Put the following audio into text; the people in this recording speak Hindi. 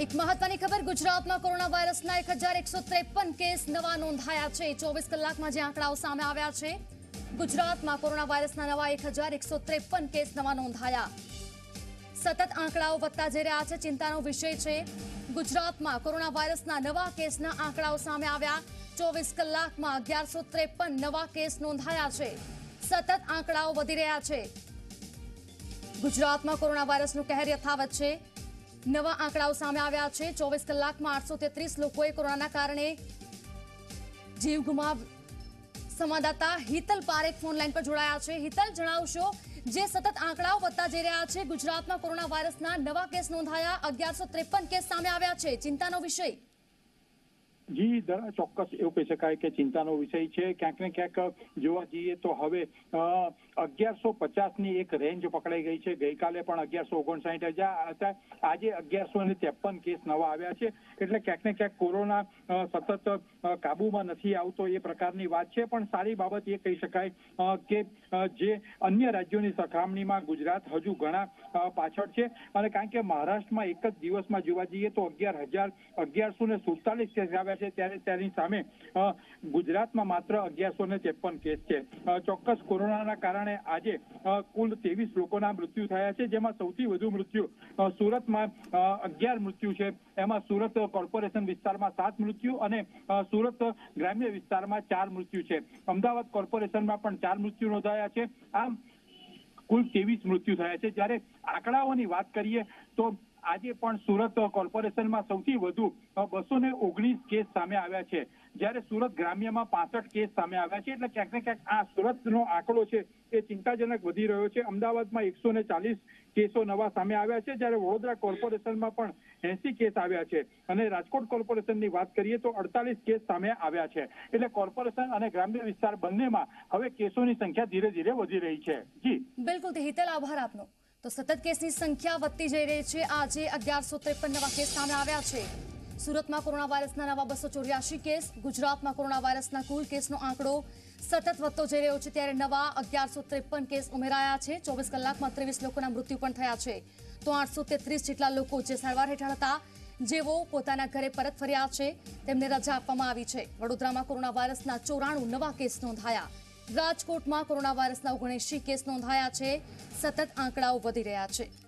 एक महत्वनी खबर गुजरात में कोरोना वायरस 1153 केस नवा नोंधाया है। 24 कलाक में जे आंकड़ाओं सामे आव्या छे, गुजरात में कोरोना वायरस नवा 1153 केस नवा नोंधाया। सतत आंकड़ाओं वधता जई रह्या छे, चिंतानो विषय छे। गुजरात में कोरोना वायरस नवा केसना आंकड़ाओं सामे आव्या। 24 कलाक में 1153 नवा केस नोंधाया छे। सतत आंकड़ाओं वधी रह्या छे। गुजरात में कोरोना वायरसनुं कहर यथावत छे। नवा आंकड़ाओं सामे आव्या छे। 24 कलाक में 833 लोगोए कोरोना कारणे जीव गुमाव। संवाददाता हितल पारेख फोनलाइन पर जोड़ाया छे। हितल, जणावशो जे सतत आंकड़ाओं वधता जई रह्या छे, गुजरात में कोरोना वायरसना नवा केस नोंधाया, 1153 केस सामे आव्या छे, चिंतानो विषय। जी दरा चौक्स एवं कही सकते कि चिंता विषय है। क्या क्या जो जीए तो हवे 1150 एक रेंज पकड़ाई गई है। गई काले 1159 हजार, आज 1153 केस नवा आया है। एट्ले क्या क्या कोरोना सतत काबू में नहीं आवतो ये प्रकार की बात है। पण सारी बाबत ये कही सकते कि जे अन्य राज्यों की सरखामणी में गुजरात हजू घणा पाछळ है। कारण के महाराष्ट्र में एक दिवस में जोवा जीए तो 11,447 केस आव्या त्यारे गुजरात में मात्र 1153 केस है। चौक्कस कोरोना कारण आज कुल 23 लोग मृत्यु थया है, जेमां सौथी वधु मृत्यु सूरत में 11 मृत्यु है। एमां सूरत कोर्पोरेशन विस्तार में 7 मृत्यु और सूरत ग्राम्य विस्तार में 4 मृत्यु है। अमदावाद कोर्पोरेशन में पण 4 मृत्यु नोंधाया है। आम कुल 23 मृत्यु थया है। ज्यारे आंकड़ाओनी वात करीए तो आजे पण सूरत कोर्पोरेशन में सौथी वधु 219 केस सामे आव्या छे, जयरे सूरत ग्राम्य में 65 केस सामे आव्या छे। एटले क्यांक ने क्यांक आ सूरतनो आंकड़ो छे ए चिंताजनक वधी रह्यो छे। अमदावाद में 140 केसों नवा सामे आव्या छे, जयरे वडोदरा कोर्पोरेशन में पण 80 केस आव्या छे अने राजकोट कोर्पोरेशन की बात करिए तो 48 केस सामे आव्या छे। एटले कोर्पोरेशन और ग्राम्य विस्तार बंने में हवे केसों की संख्या धीरे धीरे वधी रही है। जी बिल्कुल हितल, आभार आपनो। तो सतत केस की संख्या वधती जई रही है। आज 1153 नवा केस सामे आव्या छे। सूरत में कोरोना वायरस नवा 284 केस। गुजरात में कोरोना वायरस कुल केस आंकड़ो सतत वधतो जई रह्यो छे, त्यारे नवा 1153 केस उमेराया छे। 24 कलाक में 23 लोगों मृत्यु पण थया छे, तो 833 जेटला लोको जे सारवार हेठळ हता जेवो पोताना घरे परत फर्या छे, तेमने रजा आपवामां आवी छे। वडोदरा में कोरोना वायरस 94 नवा केस नोंधाया। राजकोट में कोरोना वायरस 79 केस नोंधाया छे। सतत आंकड़ाओ वधी रह्या छे।